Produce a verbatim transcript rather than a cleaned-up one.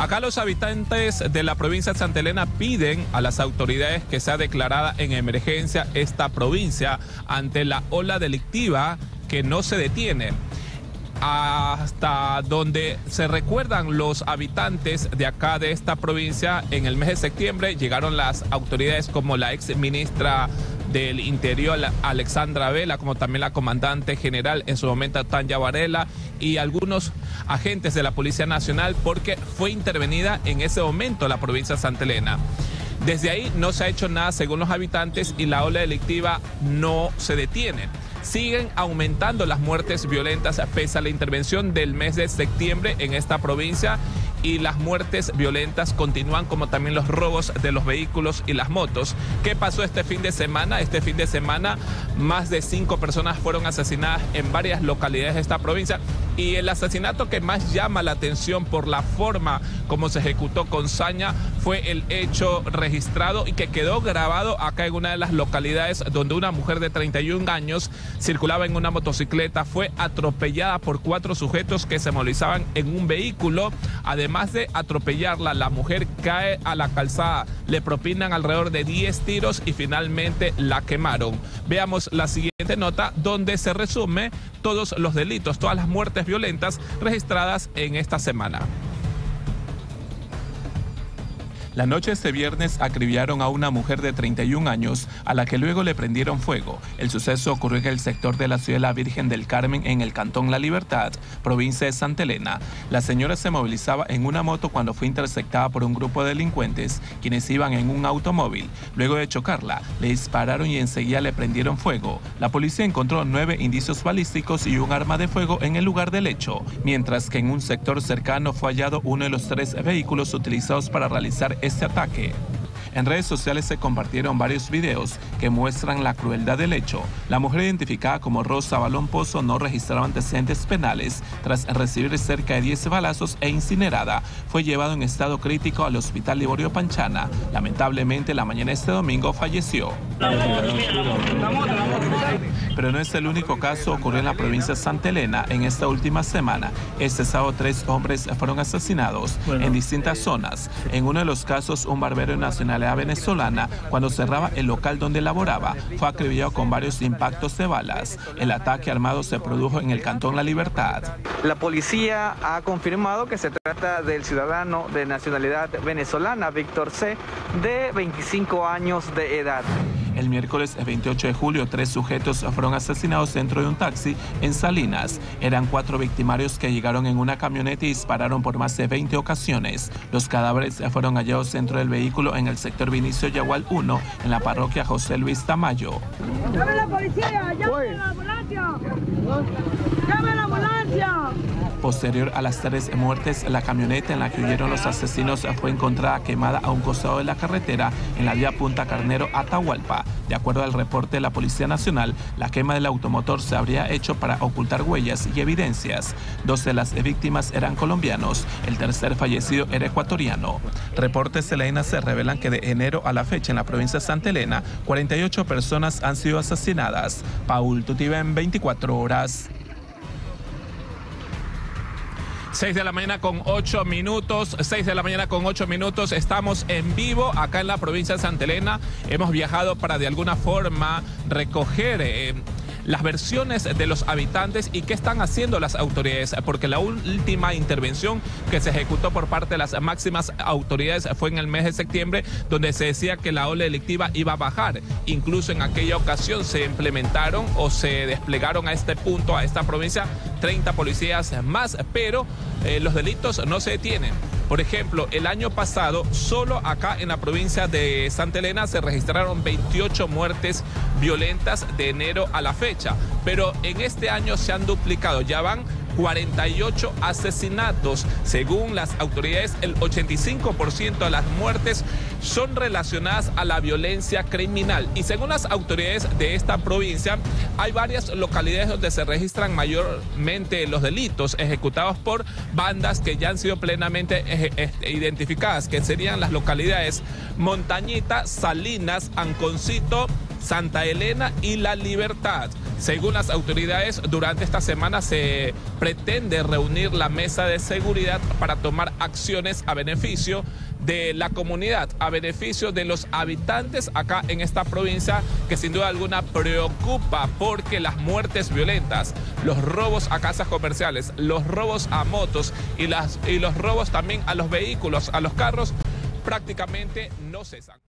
Acá los habitantes de la provincia de Santa Elena piden a las autoridades que sea declarada en emergencia esta provincia ante la ola delictiva que no se detiene. Hasta donde se recuerdan los habitantes de acá de esta provincia, en el mes de septiembre llegaron las autoridades como la ex ministra del Interior, Alexandra Vela, como también la comandante general en su momento, Tanya Varela, y algunos agentes de la Policía Nacional, porque fue intervenida en ese momento la provincia de Santa Elena. Desde ahí no se ha hecho nada según los habitantes y la ola delictiva no se detiene. Siguen aumentando las muertes violentas pese a la intervención del mes de septiembre en esta provincia, y las muertes violentas continúan, como también los robos de los vehículos y las motos. ¿Qué pasó este fin de semana? Este fin de semana más de cinco personas fueron asesinadas en varias localidades de esta provincia, y el asesinato que más llama la atención por la forma como se ejecutó con saña fue el hecho registrado y que quedó grabado acá en una de las localidades, donde una mujer de treinta y un años circulaba en una motocicleta, fue atropellada por cuatro sujetos que se movilizaban en un vehículo. Además de atropellarla, la mujer cae a la calzada, le propinan alrededor de diez tiros y finalmente la quemaron. Veamos la siguiente nota, donde se resume todos los delitos, todas las muertes violentas registradas en esta semana. La noche de este viernes acribillaron a una mujer de treinta y un años, a la que luego le prendieron fuego. El suceso ocurrió en el sector de la ciudad de la Virgen del Carmen, en el Cantón La Libertad, provincia de Santa Elena. La señora se movilizaba en una moto cuando fue interceptada por un grupo de delincuentes, quienes iban en un automóvil. Luego de chocarla, le dispararon y enseguida le prendieron fuego. La policía encontró nueve indicios balísticos y un arma de fuego en el lugar del hecho, mientras que en un sector cercano fue hallado uno de los tres vehículos utilizados para realizar este este ataque. En redes sociales se compartieron varios videos que muestran la crueldad del hecho. La mujer, identificada como Rosa Balón Pozo, no registraba antecedentes penales. Tras recibir cerca de diez balazos e incinerada, fue llevada en estado crítico al hospital Liborio Panchana. Lamentablemente, la mañana de este domingo falleció. Pero no es el único caso ocurrido en la provincia de Santa Elena en esta última semana. Este sábado tres hombres fueron asesinados en distintas zonas. En uno de los casos, un barbero de nacionalidad venezolana, cuando cerraba el local donde laboraba, fue acribillado con varios impactos de balas. El ataque armado se produjo en el Cantón La Libertad. La policía ha confirmado que se trata del ciudadano de nacionalidad venezolana, Víctor C, de veinticinco años de edad. El miércoles veintiocho de julio, tres sujetos fueron asesinados dentro de un taxi en Salinas. Eran cuatro victimarios que llegaron en una camioneta y dispararon por más de veinte ocasiones. Los cadáveres fueron hallados dentro del vehículo en el sector Vinicio Yagual uno, en la parroquia José Luis Tamayo. ¡Llame a la policía! ¡Llame a la ambulancia! ¡Llame a la ambulancia! Posterior a las tres muertes, la camioneta en la que huyeron los asesinos fue encontrada quemada a un costado de la carretera en la vía Punta Carnero, Atahualpa. De acuerdo al reporte de la Policía Nacional, la quema del automotor se habría hecho para ocultar huellas y evidencias. Dos de las víctimas eran colombianos, el tercer fallecido era ecuatoriano. Reportes de la I N E C revelan que de enero a la fecha en la provincia de Santa Elena, cuarenta y ocho personas han sido asesinadas. Paul Tutiba en veinticuatro horas. seis de la mañana con ocho minutos, seis de la mañana con ocho minutos, estamos en vivo acá en la provincia de Santa Elena. Hemos viajado para de alguna forma recoger eh, las versiones de los habitantes y qué están haciendo las autoridades, porque la última intervención que se ejecutó por parte de las máximas autoridades fue en el mes de septiembre, donde se decía que la ola delictiva iba a bajar. Incluso en aquella ocasión se implementaron o se desplegaron a este punto, a esta provincia, treinta policías más, pero eh, los delitos no se detienen. Por ejemplo, el año pasado, solo acá en la provincia de Santa Elena se registraron veintiocho muertes violentas de enero a la fecha, pero en este año se han duplicado, ya van cuarenta y ocho asesinatos. Según las autoridades, el ochenta y cinco por ciento de las muertes son relacionadas a la violencia criminal. Y según las autoridades de esta provincia, hay varias localidades donde se registran mayormente los delitos ejecutados por bandas que ya han sido plenamente identificadas, que serían las localidades Montañita, Salinas, Anconcito, Santa Elena y La Libertad. Según las autoridades, durante esta semana se pretende reunir la mesa de seguridad para tomar acciones a beneficio de la comunidad, a beneficio de los habitantes acá en esta provincia, que sin duda alguna preocupa porque las muertes violentas, los robos a casas comerciales, los robos a motos y, las, y los robos también a los vehículos, a los carros, prácticamente no cesan.